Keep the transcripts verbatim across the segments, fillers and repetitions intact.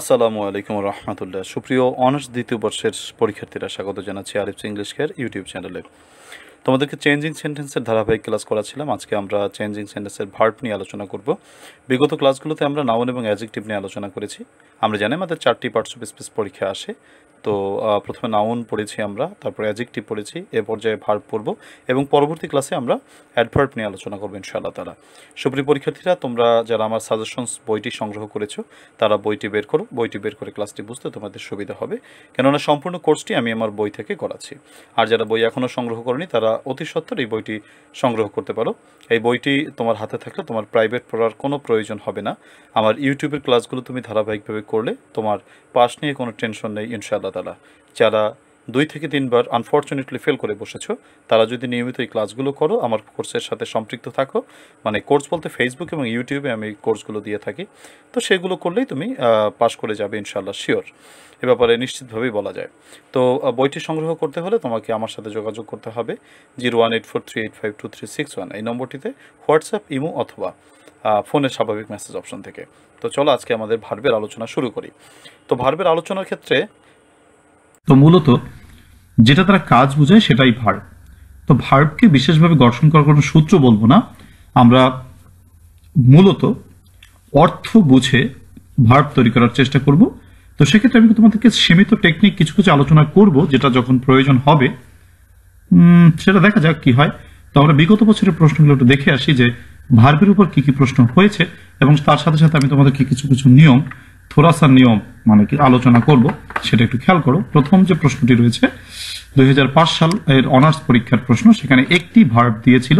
আসসালামু আলাইকুম রহমতুল্লাহ সুপ্রিয় অনার্স দ্বিতীয় বর্ষের পরীক্ষার্থীরা স্বাগত জানাচ্ছি আরিফস ইংলিশ কেয়ার ইউটিউব চ্যানেলে। তোমাদেরকে চেঞ্জিং সেন্টেন্সের ধারাবাহিক ক্লাস করাছিলাম, আজকে আমরা চেঞ্জিং সেন্টেন্সের ভার্ব নিয়ে আলোচনা করব। বিগত ক্লাসগুলোতে আমরা নাউন এবং অ্যাডজেক্টিভ নিয়ে আলোচনা করেছি। আমরা জানি আমাদের চারটি পার্টস অফ স্পিচ পরীক্ষা আসে, তো প্রথমে নাউন পড়েছি আমরা, তারপরে অ্যাডজেক্টিভ পড়েছি, এ পর্যায়ে ভার্ব পড়ব এবং পরবর্তী ক্লাসে আমরা অ্যাডভার্ব নিয়ে আলোচনা করব ইনশাআল্লাহ তাআলা। সুপ্রিয় পরীক্ষার্থীরা, তোমরা যারা আমার সাজেশনস বইটি সংগ্রহ করেছো তারা বইটি বের করো, বইটি বের করে ক্লাসটি বুঝতে তোমাদের সুবিধা হবে, কেননা সম্পূর্ণ কোর্সটি আমি আমার বই থেকে করাচ্ছি। আর যারা বই এখনও সংগ্রহ করেনি তারা অতি সত্বর এই বইটি সংগ্রহ করতে পারো। এই বইটি তোমার হাতে থাকলে তোমার প্রাইভেট পড়ার কোনো প্রয়োজন হবে না। আমার ইউটিউবের ক্লাসগুলো তুমি ধারাবাহিকভাবে করলে তোমার পাস নিয়ে কোনো টেনশন নেই ইনশাআল্লাহ তাআলা। যারা দুই থেকে তিনবার আনফর্চুনেটলি ফেল করে বসেছো তারা যদি নিয়মিত এই ক্লাসগুলো করো, আমার কোর্সের সাথে সম্পৃক্ত থাকো, মানে কোর্স বলতে ফেসবুক এবং ইউটিউবে আমি কোর্সগুলো দিয়ে থাকি, তো সেগুলো করলেই তুমি পাস করে যাবে ইনশাআল্লাহ, শিওর, এ ব্যাপারে নিশ্চিতভাবেই বলা যায়। তো বইটি সংগ্রহ করতে হলে তোমাকে আমার সাথে যোগাযোগ করতে হবে zero one eight four three eight five two three six one এই নম্বরটিতে হোয়াটসঅ্যাপ, ইমো অথবা ফোনের স্বাভাবিক মেসেজ অপশন থেকে। তো চলো আজকে আমাদের ভার্বের আলোচনা শুরু করি। তো ভার্বের আলোচনার ক্ষেত্রে তো মূলত যেটা তারা কাজ বোঝায় সেটাই ভার্ব। তো ভার্বকে বিশেষভাবে গঠন করার কোনো সূত্র বলবো না, আমরা মূলত অর্থ বুঝে ভার্ব তৈরি করার চেষ্টা করব। তো সেক্ষেত্রে আমি তোমাদেরকে সীমিত টেকনিক কিছু কিছু আলোচনা করব, যেটা যখন প্রয়োজন হবে সেটা দেখা যাক কি হয়। তো আমরা বিগত বছরের প্রশ্নগুলো একটু দেখে আসি যে ভার্বের উপর কি কি প্রশ্ন হয়েছে, এবং তার সাথে সাথে আমি তোমাদেরকে কিছু কিছু নিয়ম, থোরাসার নিয়ম মানে কি আলোচনা করব, সেটা একটু খেয়াল করো। প্রথম যে প্রশ্নটি রয়েছে দুই হাজার পাঁচ সাল এর অনার্স পরীক্ষার প্রশ্ন, সেখানে একটি ভার্ব দিয়েছিল।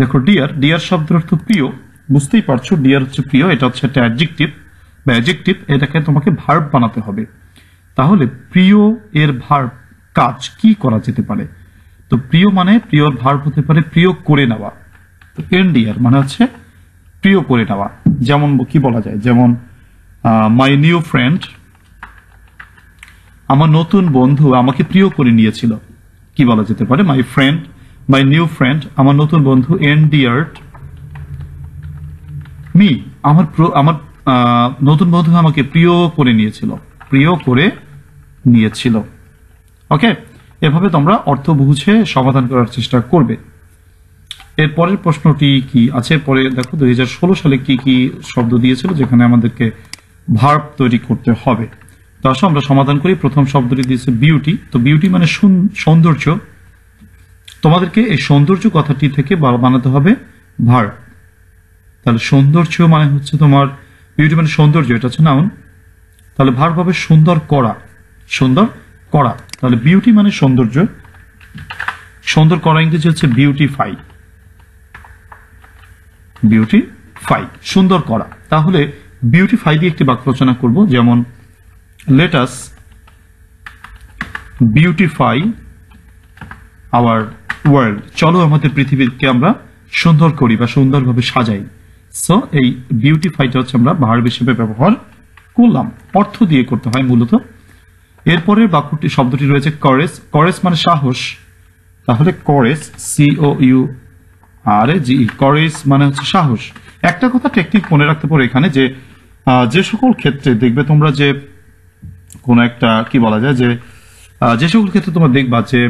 দেখো ডিয়ার, ডিয়ার শব্দের অর্থ প্রিয়, বুঝতেই পারছো ডিয়ার হচ্ছে প্রিয়, এটা হচ্ছে একটা অ্যাডজেক্টিভ বা অ্যাডজেক্টিভ, এটাকে তোমাকে ভার্ব বানাতে হবে। তাহলে প্রিয় এর ভার্ব কাজ কি করা যেতে পারে? তো প্রিয় মানে প্রিয়র ভার্ব হতে পারে প্রিয় করে নেওয়া, এন্ড ডিয়ার মানে হচ্ছে প্রিয় করে নেওয়া। যেমন কি বলা যায়, যেমন মাই নিউ ফ্রেন্ড, আমার নতুন বন্ধু আমাকে প্রিয় করে নিয়েছিল, কি বলা যেতে পারে? My friend, my new friend আমার নতুন বন্ধু এনডিয়ার্ড মি, আমার আমার নতুন বন্ধু আমাকে প্রিয় করে নিয়েছিল, প্রিয় করে নিয়েছিল। ওকে, এভাবে তোমরা অর্থ বুঝে সমাধান করার চেষ্টা করবে। এর পরের প্রশ্নটি কি আছে পরে দেখো, দুই হাজার ষোলো সালে কি কি শব্দ দিয়েছিল যেখানে আমাদেরকে ভার্ব তৈরি করতে হবে। তো আসো আমরা সমাধান করি। প্রথম শব্দটি দিয়েছে বিউটি। তো বিউটি মানে সৌন্দর্য, তোমাদেরকে এই সৌন্দর্য কথাটি থেকে বানাতে হবে ভার্ব। তাহলে সৌন্দর্য মানে হচ্ছে তোমার বিউটি মানে সৌন্দর্য, এটা হচ্ছে নাউন, তাহলে ভার্ব হবে সুন্দর করা, সুন্দর করা। তাহলে বিউটি মানে সৌন্দর্য, সুন্দর করা ইংরেজি হচ্ছে বিউটিফাই, বিউটিফাই সুন্দর করা। তাহলে বিউটিফাই দিয়ে একটি বাক্য রচনা করব, যেমন let us beautify our world, চলো আমাদের পৃথিবীকে আমরা সুন্দর করি বা সুন্দরভাবে সাজাই। সো এই বিউটিফাইটা হচ্ছে আমরা ভার্ব হিসেবে ব্যবহার করলাম, অর্থ দিয়ে করতে হয় মূলত। এরপরে বাক্যটি শব্দটি রয়েছে করেজ, করেজ মানে সাহস। তাহলে courage, C O U R G, courage মানে হচ্ছে সাহস। একটা কথা টেকনিক মনে রাখতে পারো এখানে, যে যে সকল ক্ষেত্রে দেখবে তোমরা যে কোনো একটা কি বলা যায়, যে যে সকল ক্ষেত্রে তোমরা দেখবা যে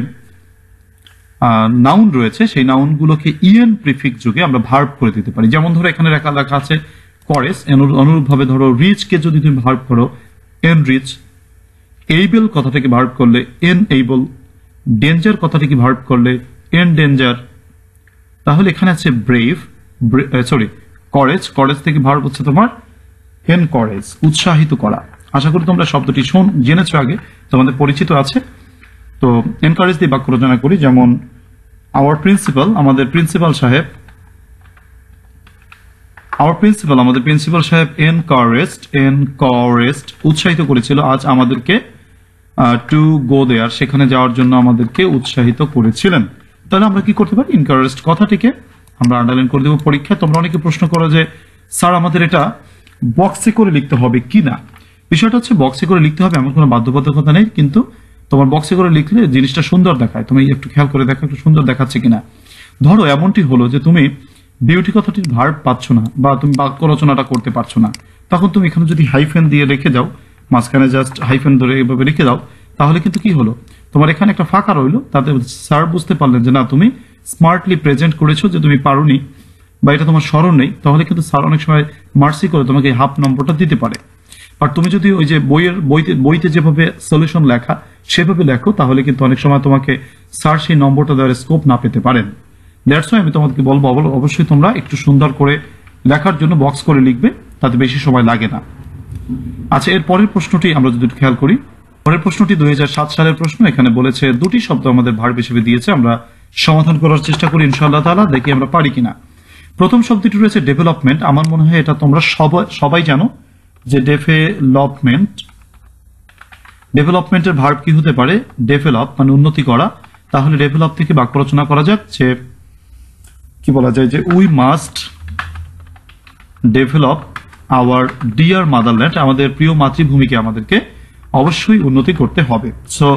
নাউন রয়েছে, সেই নাউনগুলোকে ইএন প্রিফিক্স যোগে আমরা ভার্ব করে দিতে পারি। যেমন ধরো এখানে লেখা লেখা আছে করেজ, অনুরূপভাবে ধরো রিচকে যদি তুমি ভার্ব করো এন রিচ, এইবল কথাটাকে ভার্ব করলে এন এইবল, ডেঞ্জার কথাটাকে ভার্ব করলে এন ডেঞ্জার। তাহলে এখানে আছে ব্রেভ, সরি করেজ, করেজ থেকে ভার্ব হচ্ছে তোমার এনকারেজ, উৎসাহিত করা। আশা করি তোমরা শব্দটি শোন জেনেছো, আগে তোমাদের পরিচিত আছে। তো এনকারেজ দিয়ে বাক্য রচনা করি, যেমন আওয়ার প্রিন্সিপাল, আমাদের প্রিন্সিপাল সাহেব, আওয়ার প্রিন্সিপাল আমাদের প্রিন্সিপাল সাহেব এনকারেজড, এনকারেজড উৎসাহিত করেছিল আজ আমাদেরকে টু গো দেয়ার, সেখানে যাওয়ার জন্য আমাদেরকে উৎসাহিত করেছিলেন। তাহলে আমরা কি করতে পারি, এনকারেজড কথাটিকে আমরা আন্ডারলাইন করে দেবো। পরীক্ষায় তোমরা অনেকে প্রশ্ন করো যে স্যার আমাদের এটা বক্সে করে লিখতে হবে কি না, বিষয়টা হচ্ছে বক্সে করে লিখতে হবে এমন কোনো বাধ্যবাধকতা নেই, কিন্তু তোমার বক্সে করে লিখলে জিনিসটা সুন্দর দেখায়। তুমি একটু খেয়াল করে দেখো একটু সুন্দর দেখাচ্ছে কিনা। ধরো এমনটি হলো যে তুমি বিউটি কথাটির ভার্ব পাচ্ছ না বা তুমি বাক্য রচনাটা করতে পারছো না, তখন তুমি এখানে যদি হাইফেন দিয়ে রেখে দাও মাঝখানে জাস্ট হাইফেন ধরে এভাবে রেখে দাও তাহলে কিন্তু কি হলো তোমার এখানে একটা ফাঁকা রইলো তাতে স্যার বুঝতে পারলেন যে না তুমি স্মার্টলি প্রেজেন্ট করেছো যে তুমি পারোনি বা এটা তোমার স্মরণ নেই তাহলে কিন্তু স্যার অনেক সময় মার্সি করে তোমাকে হাফ নম্বরটা দিতে পারে আর তুমি যদি ওই যে বইয়ের বইতে বইতে যেভাবে সলিউশন লেখা সেভাবে লেখো তাহলে কিন্তু অনেক সময় তোমাকে স্যার সেই নম্বরটা দেওয়ার স্কোপ না পেতে পারেন দ্যাটস ওয়াই আমি তোমাদেরকে বলবো অবশ্যই তোমরা একটু সুন্দর করে লেখার জন্য বক্স করে লিখবে তাতে বেশি সময় লাগে না আচ্ছা এর পরের প্রশ্নটি আমরা যদি খেয়াল করি পরের প্রশ্নটি দুই হাজার সাত সালের প্রশ্ন এখানে বলেছে দুটি শব্দ আমাদের ভার্ব হিসেবে দিয়েছে আমরা সমাধান করার চেষ্টা করি ইনশাআল্লাহ তাআলা দেখি আমরা পারি কিনা প্রথম শব্দটি রয়েছে ডেভেলপমেন্ট আমার মনে হয় এটা তোমরা সবাই সবাই জানো যে ডেভেলপমেন্ট ডেভেলপমেন্টের ভার্ব কি হতে পারে ডেভেলপ মানে উন্নতি করা তাহলে ডেভেলপ থেকে বাক্য রচনা করা যাচ্ছে কি বলা যায় যে we must develop our dear motherland আমাদের প্রিয় মাতৃভূমিকে আমাদেরকে অবশ্যই উন্নতি করতে হবে so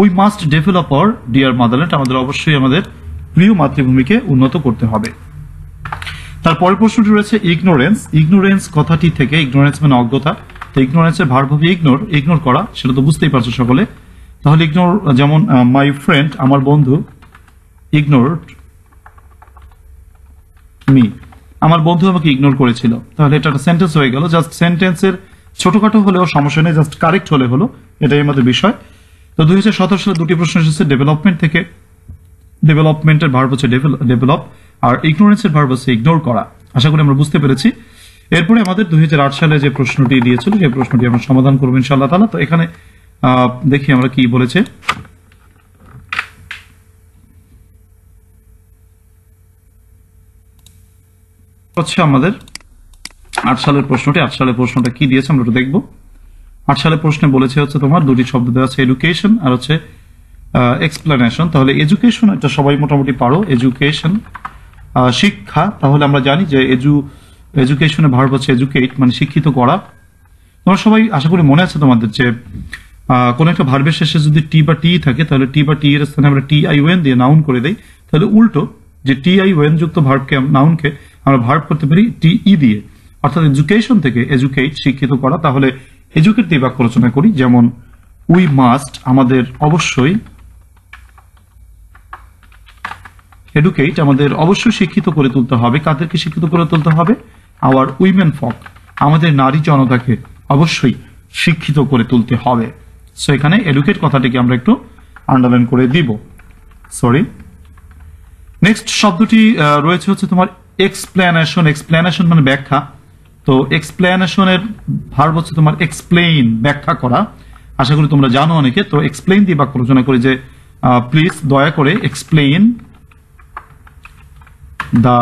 we must develop our dear motherland আমাদের অবশ্যই আমাদের প্রিয় মাতৃভূমিকে উন্নত করতে হবে তারপরের প্রশ্নটি রয়েছে ইগনোরেন্স ইগনোরেন্স কথাটি থেকে ইগনোরেন্স মানে অজ্ঞতা তো ইগনোরেন্সের ভার্ব হবে ইগনোর ইগনোর করা সেটা তো বুঝতেই পারছো সকলে তাহলে ইগনোর যেমন মাই ফ্রেন্ড আমার বন্ধু ইগনোরড মি আমার বন্ধু আমাকে ইগনোর করেছিল তাহলে এটা একটা সেন্টেন্স হয়ে গেল জাস্ট সেন্টেন্সের ছোটখাটো হলেও সমস্যা নেই জাস্ট কারেক্ট হলে হলো এটাই আমাদের বিষয় তো দুই হাজার সতেরো সালে দুটি প্রশ্ন এসেছে ডেভেলপমেন্ট থেকে ডেভেলপমেন্টের ভার্ব হচ্ছে ডেভেলপ আর ইগনোরেন্সের ভার্ব হচ্ছে ইগনোর করা আশা করি আমরা বুঝতে পেরেছি এরপরে আমাদের দুই হাজার আট সালে যে প্রশ্নটি দিয়েছিল সেই প্রশ্নটি আমরা সমাধান করবো ইনশাআল্লাহ তাআলা তো এখানে দেখি আমরা কি বলেছে হচ্ছে আমাদের আট সালের প্রশ্নটি আট সালের প্রশ্নটা কি দিয়েছে আমরা দেখবো আট সালের প্রশ্নে বলেছে হচ্ছে তোমার দুটি শব্দ দেওয়া আছে এডুকেশন আর হচ্ছে এক্সপ্লেনেশন তাহলে এডুকেশন এটা সবাই মোটামুটি পারো এডুকেশন শিক্ষা তাহলে আমরা জানি যে এডু এডুকেশনের ভার্ব হচ্ছে এডুকেট মানে শিক্ষিত করা তোমরা সবাই আশা করি মনে আছে তোমাদের যে কোনো একটা ভার্বের শেষে যদি টি বা টি থাকে তাহলে টি বা টি এর স্থানে আমরা টি আই ওয়েন দিয়ে নাউন করে দেই তাহলে উল্টো যে টি আই ওয়েন যুক্ত ভার্বকে নাউনকে আমরা ভার্ব করতে পারি টি ই দিয়ে অর্থাৎ এডুকেশন থেকে এডুকেট শিক্ষিত করা তাহলে এডুকেট দিয়ে বাক্য রচনা করি যেমন উই মাস্ট আমাদের অবশ্যই এডুকেট আমাদের অবশ্যই শিক্ষিত করে তুলতে হবে কাদেরকে শিক্ষিত করে তুলতে হবে আওয়ার উইমেন ফক আমাদের নারী জনতাকে অবশ্যই শিক্ষিত করে তুলতে হবে সো এখানে এডুকেট কথাটিকে আমরা একটু আন্ডারলাইন করে দিব সরি নেক্সট শব্দটি রয়েছে হচ্ছে তোমার এক্সপ্লেনেশন এক্সপ্লেনেশন মানে ব্যাখ্যা তো এক্সপ্লেনেশনের ভার্ব হচ্ছে তোমার এক্সপ্লেইন ব্যাখ্যা করা আশা করি তোমরা জানো অনেকে তো এক্সপ্লেইন দিয়ে বাক্য রচনা করি যে প্লিজ দয়া করে explain the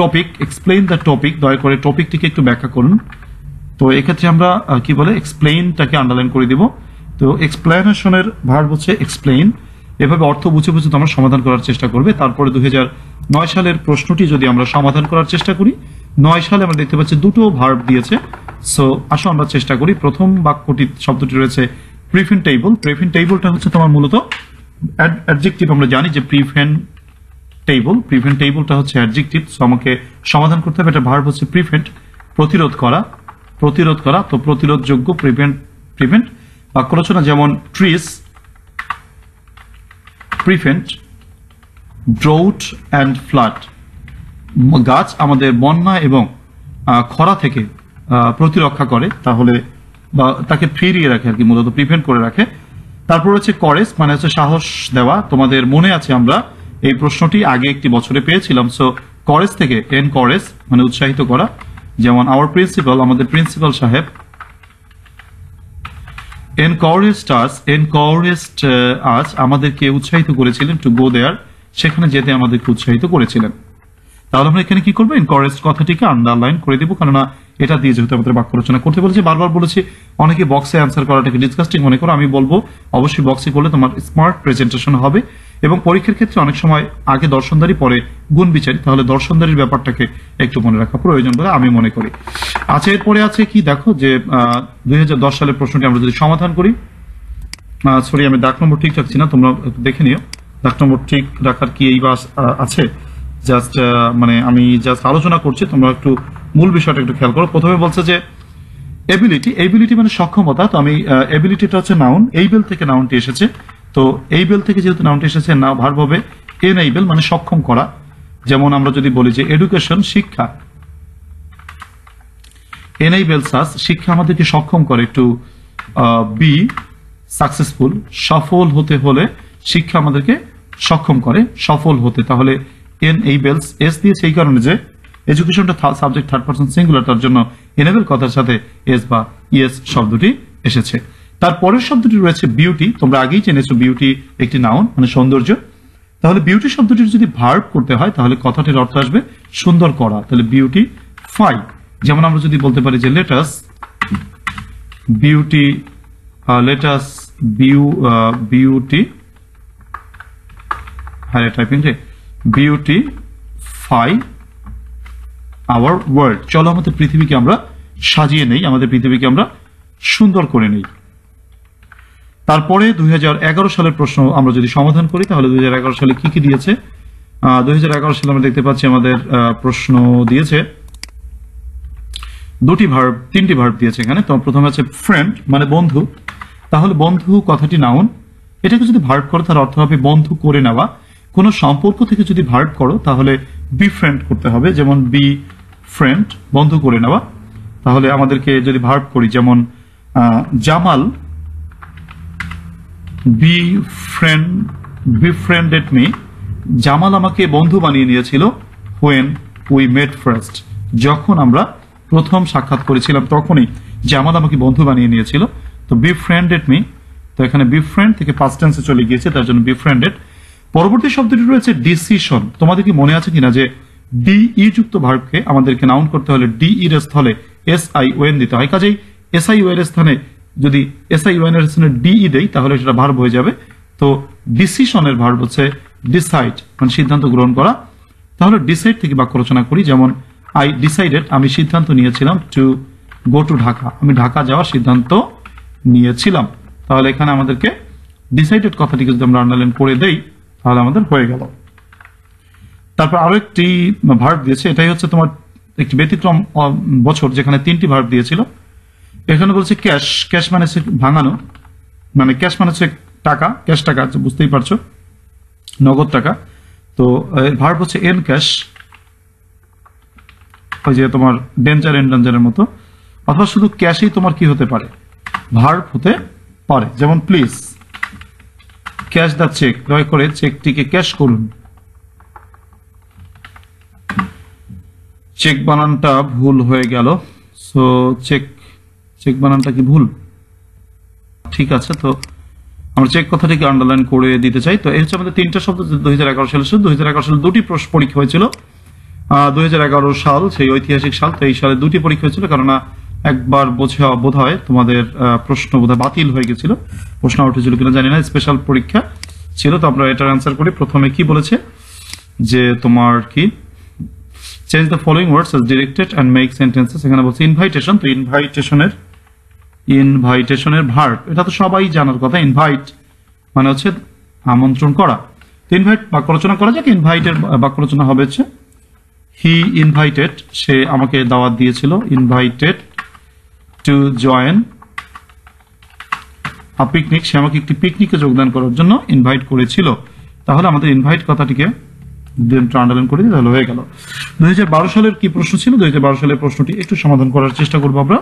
topic explain the topic দয়া করে টপিকটিকে একটু ব্যাখ্যা করুন তো এক্ষেত্রে আমরা কি বলে এক্সপ্লেইনটাকে আন্ডারলাইন করে দিব তো এক্সপ্লেনেশনের ভার্ব হচ্ছে এক্সপ্লেইন এভাবে অর্থ বুঝে বুঝে তোমরা সমাধান করার চেষ্টা করবে তারপরে দুই হাজার নয় সালের প্রশ্নটি যদি আমরা সমাধান করার চেষ্টা করি নয় সালে আমরা দেখতে পাচ্ছি দুটো ভার্ব দিয়েছে সো আসো আমরা চেষ্টা করি প্রথম বাক্যটি শব্দটি রয়েছে প্রিভেন্টেবল প্রিভেন্টেবলটা হচ্ছে তোমার মূলত অ্যাডজেক্টিভ আমরা জানি যে প্রিভেন্টেবল প্রিভেন্টেবলটা হচ্ছে অ্যাডজেক্টিভ সো আমাকে সমাধান করতে হবে এটা ভার্ব হচ্ছে প্রিভেন্ট প্রতিরোধ করা প্রতিরোধ করা তো প্রতিরোধযোগ্য প্রিভেন্ট প্রিভেন্ট বাক্য রচনা যেমন trees prevent drought and flood গাছ আমাদের বন্যা এবং খরা থেকে প্রতিরক্ষা করে তাহলে বা তাকে ফিরিয়ে রাখে আর কি মূলত প্রিভেন্ট করে রাখে তারপর হচ্ছে করেজ মানে হচ্ছে সাহস দেওয়া তোমাদের মনে আছে আমরা এই প্রশ্নটি আগে একটি বছরে পেয়েছিলাম সো করেজ থেকে এনকারেজ মানে উৎসাহিত করা যেমন আওয়ার প্রিন্সিপাল আমাদের প্রিন্সিপাল সাহেব এনকারেজড আস এনকারেজড আস আমাদেরকে উৎসাহিত করেছিলেন টু গো দেয়ার সেখানে যেতে আমাদেরকে উৎসাহিত করেছিলেন তাহলে আমরা এখানে কি করবো এনকারেজ কথাটিকে আন্ডারলাইন করে দেবো কেননা এটা দিয়ে যেহেতু আমাদের বাক্য রচনা করতে বলেছি বারবার বলেছি অনেকে বক্সে অ্যান্সার করাটাকে ডিসকাস্টিং মনে করো আমি বলবো অবশ্যই বক্সে করলে তোমার স্মার্ট প্রেজেন্টেশন হবে এবং পরীক্ষার ক্ষেত্রে অনেক সময় আগে দর্শনদারি পরে গুণ বিচারি তাহলে দর্শনদারির ব্যাপারটাকে একটু মনে রাখা প্রয়োজন বলে আমি মনে করি আচ্ছা এরপরে আছে কি দেখো যে দুই হাজার দশ সালের প্রশ্নটি আমরা যদি সমাধান করি সরি আমি দাগ নম্বর ঠিক রাখছি না তোমরা দেখে নিও দাগ নম্বর ঠিক রাখার কি এই বাস আছে জাস্ট মানে আমি জাস্ট আলোচনা করছি তোমরা একটু মূল বিষয়টা একটু খেয়াল করো প্রথমে বলছে যে ability ability মানে সক্ষমতা। তো আমি abilityটা হচ্ছে নাউন, able থেকে নাউনটি এসেছে। তো able থেকে যেহেতু নাউনটি এসেছে, নাও ভার্ব হবে enable মানে সক্ষম করা। যেমন আমরা যদি বলি যে এডুকেশন শিক্ষা, enables us শিক্ষা আমাদেরকে সক্ষম করে একটু বি সাকসেসফুল, সফল হতে হলে শিক্ষা আমাদেরকে সক্ষম করে সফল হতে। তাহলে enables এস দিয়ে সেই কারণে যে এডুকেশনটা সাবজেক্ট থার্ড পারসন সিঙ্গুলার, তার জন্য enable কথার সাথে এস বা ইএস শব্দটি এসেছে। তারপরের শব্দটি রয়েছে বিউটি। তোমরা আগেই জেনেছো বিউটি একটি নাউন মানে সৌন্দর্য। তাহলে বিউটি শব্দটির যদি ভার্ব করতে হয় তাহলে কথাটির অর্থ আসবে সুন্দর করা, তাহলে বিউটি ফাই। যেমন আমরা যদি বলতে পারি যে let us beauty let us beau beauty highlight typing যে বিউটি ফাই আওয়ার ওয়ার্ল্ড। চলো আমাদের পৃথিবীকে আমরা সাজিয়ে নেই, আমাদের পৃথিবীকে আমরা সুন্দর করে নেই। তারপরে দুই হাজার এগারো সালের প্রশ্ন আমরা যদি সমাধান করি তাহলে দুই হাজার এগারো সালে কি কি দিয়েছে। দুই হাজার এগারো সালে আমরা দেখতে পাচ্ছি আমাদের প্রশ্ন দিয়েছে দুটি ভার্ব, তিনটি ভার্ব দিয়েছে এখানে। তো প্রথমে আছে ফ্রেন্ড মানে বন্ধু। তাহলে বন্ধু কথাটি নাউন, এটাকে যদি ভার্ব করো তার অর্থ হবে বন্ধু করে নেওয়া। কোনো সম্পর্ক থেকে যদি ভার্ব করো তাহলে বি ফ্রেন্ড করতে হবে, যেমন বি ফ্রেন্ড বন্ধু করে নেওয়া। তাহলে আমাদেরকে যদি ভার্ব করি যেমন Jamal befriend befriended me, Jamal আমাকে বন্ধু বানিয়ে নিয়েছিল। হোয়েন উই মেট ফার্স্ট, যখন আমরা প্রথম সাক্ষাৎ করেছিলাম তখনই জামাল আমাকে বন্ধু বানিয়ে নিয়েছিল। তো বি ফ্রেন্ডেড মি, তো এখানে বি ফ্রেন্ড থেকে পাস্ট টেন্সে চলে গিয়েছে, তার জন্য বি ফ্রেন্ডেড। পরবর্তী শব্দটি রয়েছে ডিসিশন। তোমাদের কি মনে আছে কিনা যে ডিই যুক্ত ভার্বকে আমাদেরকে নাউন করতে হলে ডিই এর স্থলে এস আই ওয়েন দিতে হয়। কাজেই এস আই ওয়েন এর স্থানে যদি এস আই ওয়েন এর স্থানে ডিই দেই তাহলে সেটা ভার্ব হয়ে যাবে। তো ডিসিশনের ভার্ব হচ্ছে ডিসাইড মানে সিদ্ধান্ত গ্রহণ করা। তাহলে ডিসাইড থেকে বাক্য রচনা করি যেমন আই ডিসাইডেড আমি সিদ্ধান্ত নিয়েছিলাম টু গো টু ঢাকা, আমি ঢাকা যাওয়ার সিদ্ধান্ত নিয়েছিলাম। তাহলে এখানে আমাদেরকে ডিসাইডেড কথাটিকে যদি আমরা আন্ডারলাইন করে দেই তাহলে আমাদের হয়ে গেল। তারপর আরো একটি ভার্ব দিয়েছে, এটাই হচ্ছে তোমার একটি ব্যতিক্রম বছর যেখানে তিনটি ভার্ব দিয়েছিল। এখানে বলছে ক্যাশ, ক্যাশ মানে ভাঙানো মানে ক্যাশ মানে হচ্ছে টাকা, ক্যাশ টাকা বুঝতেই পারছো নগদ টাকা। তো ভার্ব হচ্ছে এন ক্যাশ, ওই যে তোমার ডেঞ্জার এন্ড ডেঞ্জারের মতো, অথবা শুধু ক্যাশেই তোমার কি হতে পারে ভার্ব হতে পারে। যেমন প্লিজ ক্যাশ দ্য চেক, দয়া করে চেকটিকে ক্যাশ করুন। চেক বানানটা ভুল হয়ে গেল, সো চেক চেক বানানটা কি ভুল, ঠিক আছে। তো আমরা চেক কথাটিকে আন্ডারলাইন করে দিতে চাই। তো এই হচ্ছে আমাদের তিনটা শব্দ দুই হাজার এগারো সালে। শুধু দুই হাজার এগারো সালে দুটি প্রশ্ন পরীক্ষা হয়েছিল, দুই হাজার এগারো সাল সেই ঐতিহাসিক সাল। তো এই সালে দুটি পরীক্ষা হয়েছিল, কেননা একবার বোঝা বোধ হয় তোমাদের প্রশ্ন বোধ হয় বাতিল হয়ে গেছিল, প্রশ্ন উঠেছিল কিনা জানি না, স্পেশাল পরীক্ষা ছিল। তো আমরা এটার অ্যান্সার করি। প্রথমে কি বলেছে যে তোমার কি change the following words as directed and make sentences, এখানে বলছে ইনভাইটেশন। তো ইনভাইটেশনের ইনভাইটেশনের ভার্ব এটা তো সবাই জানার কথা, ইনভাইট মানে হচ্ছে আমন্ত্রণ করা। তো ইনভাইট বাক্য রচনা করা যাক, ইনভাইটের বাক্য রচনা হবে হচ্ছে হি ইনভাইটেড, সে আমাকে দাওয়াত দিয়েছিল। Invited to join a picnic, সে আমাকে একটি পিকনিকে যোগদান করার জন্য ইনভাইট করেছিল। তাহলে আমাদের ইনভাইট কথাটিকে আন্ডারলাইন করে দিই, তাহলে হয়ে গেল। দুই হাজার বারো সালের কি প্রশ্ন ছিল, দুই হাজার বারো সালের প্রশ্নটি একটু সমাধান করার চেষ্টা করবো আমরা।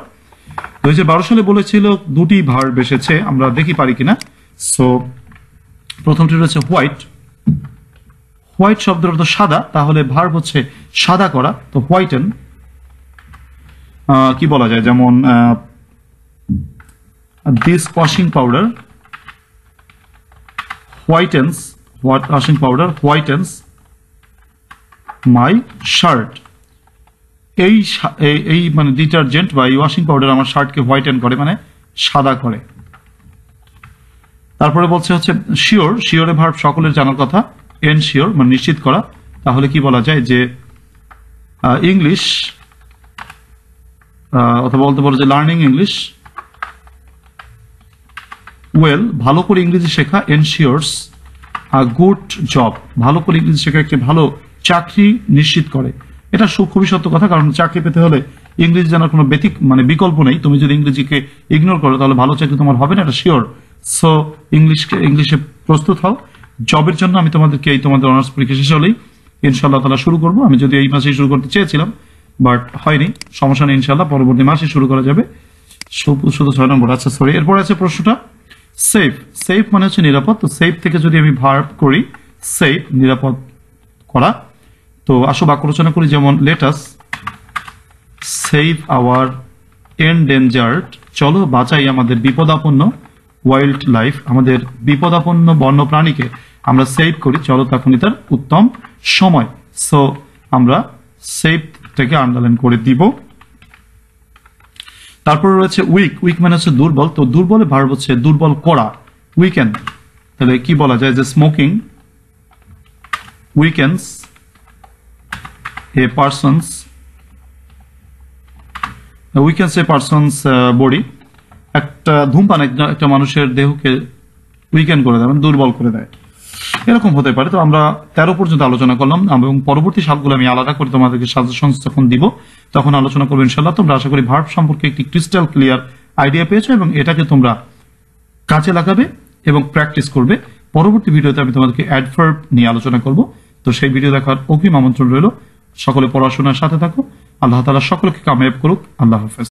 দুই হাজার বারো সালে বলেছিল দুটি ভার্ব এসেছে, আমরা দেখি পারি কিনা। সো প্রথমটি রয়েছে হোয়াইট, হোয়াইট শব্দের অর্থ সাদা, তাহলে ভার্ব হচ্ছে সাদা করা। তো হোয়াইটেন কি বলা যায়, যেমন this washing powder whitens, washing powder whitens my shirt, এই এই মানে ডিটারজেন্ট বা এই ওয়াশিং পাউডার আমার শার্টকে হোয়াইটেন করে মানে সাদা করে। তারপরে বলছে হচ্ছে শিওর, শিওরে ভার্ব সকলের জানার কথা এনশিওর মানে নিশ্চিত করা। তাহলে কি বলা যায় যে ইংলিশ, অথবা বলতে পারো যে লার্নিং ইংলিশ ওয়েল, ভালো করে ইংরেজি শেখা এনশিওরস আ গুড জব, ভালো করে ইংরেজি শেখা একটি ভালো চাকরি নিশ্চিত করে। এটা খুবই সত্য কথা, কারণ চাকরি পেতে হলে ইংরেজি জানার কোনো ব্যতিক মানে বিকল্প নেই তুমি যদি ইংরেজিকে ইগনোর করো তাহলে ভালো চাকরি তোমার হবে না এটা শিওর সো ইংলিশকে ইংলিশে প্রস্তুত হও জবের জন্য আমি তোমাদেরকে এই তোমাদের অনার্স পরীক্ষা শেষ হলেই ইনশাআল্লাহ তাআলা শুরু করব আমি যদি এই মাসেই শুরু করতে চেয়েছিলাম বাট হয়নি সমস্যা নেই ইনশাআল্লাহ পরবর্তী মাসে শুরু করা যাবে শুধু ছয় নম্বর আচ্ছা সরি এরপর আছে প্রশ্নটা সেফ সেফ মানে হচ্ছে নিরাপদ তো সেফ থেকে যদি আমি ভার্ব করি সেফ নিরাপদ করা তো আসো বাক্য রচনা করি যেমন let us save our endangered চলো বাঁচাই আমাদের বিপদাপন্ন ওয়াইল্ড লাইফ আমাদের বিপদাপন্ন বন্য প্রাণীকে আমরা সেভ করি চলো তখনই তার উত্তম সময় সো আমরা সেভ থেকে আন্ডারলাইন করে দিব তারপর রয়েছে উইক উইক মানে হচ্ছে দুর্বল তো দুর্বলে ভার্ব হচ্ছে দুর্বল করা উইকেন্ড তাহলে কি বলা যায় যে smoking weakens a person's weakens a person's body একটা ধূমপান একটা মানুষের দেহকে উইকেন্ড করে দেয় মানে দুর্বল করে দেয় এরকম হতে পারে তো আমরা তেরো পর্যন্ত আলোচনা করলাম এবং পরবর্তী সাতগুলো আমি আলাদা করে তোমাদেরকে সাজেশন যখন দিব তখন আলোচনা করব ইনশাআল্লাহ তোমরা আশা করি ভার্ব সম্পর্কে একটি ক্রিস্টাল ক্লিয়ার আইডিয়া পেয়েছো এবং এটাকে তোমরা কাজে লাগাবে এবং প্র্যাকটিস করবে পরবর্তী ভিডিওতে আমি তোমাদেরকে অ্যাডভার্ব নিয়ে আলোচনা করব তো সেই ভিডিও দেখার অগ্রিম আমন্ত্রণ রইল সকলে পড়াশোনার সাথে থাকো আল্লাহ তাআলা সকলকে কামিয়াব করুক আল্লাহ হাফেজ